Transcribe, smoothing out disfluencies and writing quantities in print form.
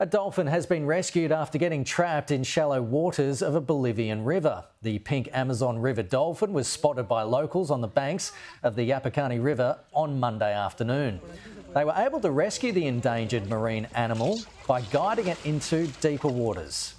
A dolphin has been rescued after getting trapped in shallow waters of a Bolivian river. The pink Amazon River dolphin was spotted by locals on the banks of the Yapacani River on Monday afternoon. They were able to rescue the endangered marine animal by guiding it into deeper waters.